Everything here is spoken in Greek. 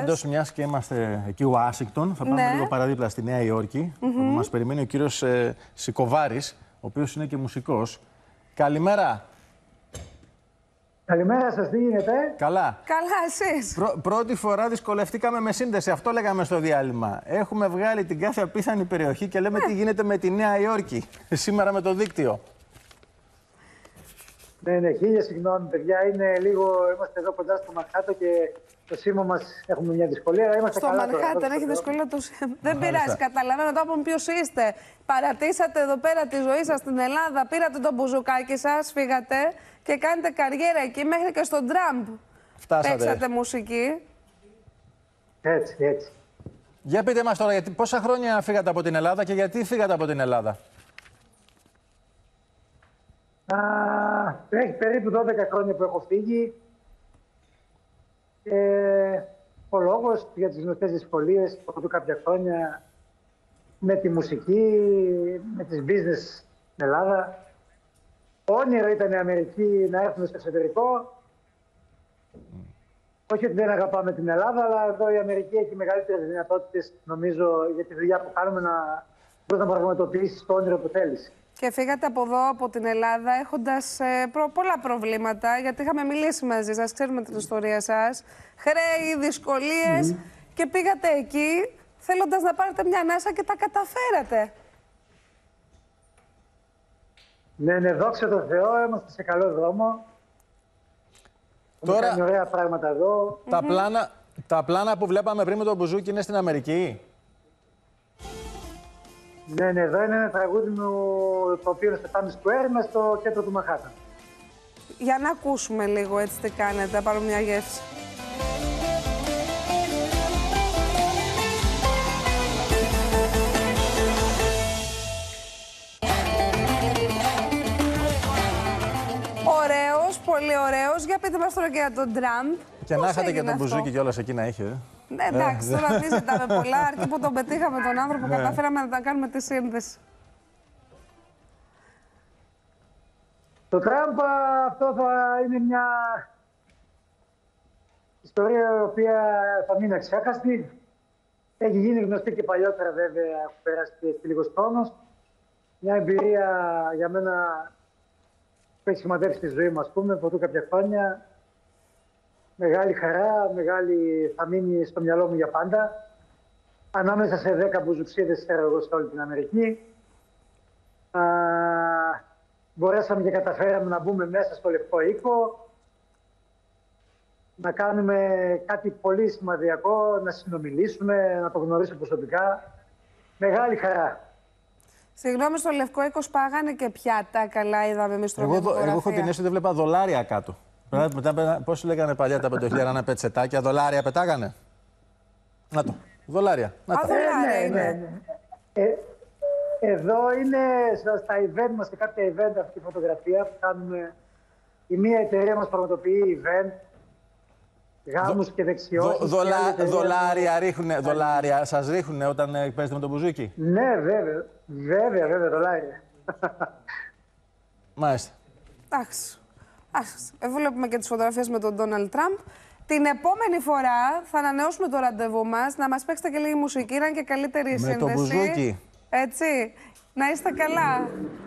Πάντως, μιας και είμαστε εκεί, Ουάσιγκτον, θα πάμε λίγο παραδίπλα στη Νέα Υόρκη. Όπου μας περιμένει ο κύριος Σήκοβαρης, ο οποίος είναι και μουσικός. Καλημέρα. Καλημέρα σας, τι γίνεται? Καλά. Καλά, εσείς? Πρώτη φορά δυσκολευτήκαμε με σύνδεση, αυτό λέγαμε στο διάλειμμα. Έχουμε βγάλει την κάθε απίθανη περιοχή και λέμε τι γίνεται με τη Νέα Υόρκη σήμερα με το δίκτυο. Ναι, ναι, χίλια συγγνώμη, παιδιά. Είναι λίγο... Είμαστε εδώ κοντά στο Μαρκάτο και το Σίμωμα μας έχουμε μια δυσκολία. Είμαστε στο Μανχάτερ, έχει δυσκολία το Σίμωμα. Δεν πειράζει, καταλαβαίνω. Το από ποιος είστε. Παρατήσατε εδώ πέρα τη ζωή σας στην Ελλάδα, πήρατε τον μπουζουκάκι σας, φύγατε και κάνετε καριέρα εκεί μέχρι και στον Τραμπ. Φτάσατε. Παίξατε μουσική. Έτσι, έτσι. Για πείτε μας τώρα, γιατί πόσα χρόνια φύγατε από την Ελλάδα και γιατί φύγατε από την Ελλάδα? Έχει περίπου 12 χρόνια που έχω φύγει. Ο λόγος για τις γνωστές δυσκολίες που έχω κάποια χρόνια με τη μουσική, με τις business στην Ελλάδα. Όνειρο ήταν η Αμερική να έρθουμε στο εξωτερικό. Όχι ότι δεν αγαπάμε την Ελλάδα, αλλά εδώ η Αμερική έχει μεγαλύτερες δυνατότητες, νομίζω, για τη δουλειά που κάνουμε να μπορεί να πραγματοποιήσει το όνειρο που θέλεις. Και φύγατε από εδώ, από την Ελλάδα, έχοντας πολλά προβλήματα, γιατί είχαμε μιλήσει μαζί σας, ξέρουμε την ιστορία σας. Χρέη, δυσκολίες και πήγατε εκεί θέλοντας να πάρετε μια ανάσα και τα καταφέρατε. Ναι, ναι, δόξα τω Θεώ, είμαστε σε καλό δρόμο. Τώρα... Έχουμε κάνει ωραία πράγματα εδώ. Τα πλάνα που βλέπαμε πριν με τον μπουζούκι είναι στην Αμερική. Ναι, ναι, εδώ είναι ένα τραγούδι μου το οποίο είναι στο Times Square, είναι στο κέντρο του Μανχάτερ. Για να ακούσουμε λίγο έτσι τι κάνετε, να πάρουμε μια γεύση. Ωραίος, πολύ ωραίος. Για πείτε μας τώρα και για τον Τραμπ. Και να είχατε και τον μπουζούκι κιόλας εκεί να έχει, Ναι, εντάξει, τώρα τι ζητάμε πολλά, αρκεί που τον πετύχαμε τον άνθρωπο, καταφέραμε να τα κάνουμε τη σύνδεση. Το Τραμπ αυτό θα είναι μια ιστορία η οποία θα μείνει αξιάκαστη. Έχει γίνει γνωστή και παλιότερα βέβαια, έχω περάσει και λίγος χρόνος. Μια εμπειρία για μένα που έχει σχηματεύσει τη ζωή μου, ας πούμε, από κάποια χρόνια. Μεγάλη χαρά, μεγάλη, θα μείνει στο μυαλό μου για πάντα. Ανάμεσα σε 10 μπουζουξίδες φέρα εγώ σε όλη την Αμερική. Μπορέσαμε και καταφέραμε να μπούμε μέσα στο Λευκό Οίκο. Να κάνουμε κάτι πολύ σημαδιακό, να συνομιλήσουμε, να το γνωρίσω προσωπικά. Μεγάλη χαρά. Συγγνώμη, στο Λευκό Οίκο σπάγανε και πιάτα, καλά είδαμε εμείς το φωτογραφία. Εγώ έχω την αίσθηση δεν βλέπα δολάρια κάτω. Πώς λέγανε παλιά τα 5.000 ένα πετσετάκια, δολάρια πετάγανε. Να το, δολάρια. Εδώ είναι στα event μας, σε κάποια event αυτή τη φωτογραφία που κάνουμε. Η μία εταιρεία μας πραγματοποιεί event, γάμους και δεξιώσεις. Δολάρια σας ρίχνουνε όταν παίζετε με τον μπουζούκι? Ναι, βέβαια, δολάρια. Μάλιστα. Εντάξει. Βλέπουμε και τις φωτογραφίες με τον Ντόναλντ Τραμπ. Την επόμενη φορά θα ανανεώσουμε το ραντεβού μας, να μας παίξετε και λίγη μουσική, να είναι και καλύτερη σύνδεση. Με το μπουζούκι. Έτσι, να είστε καλά.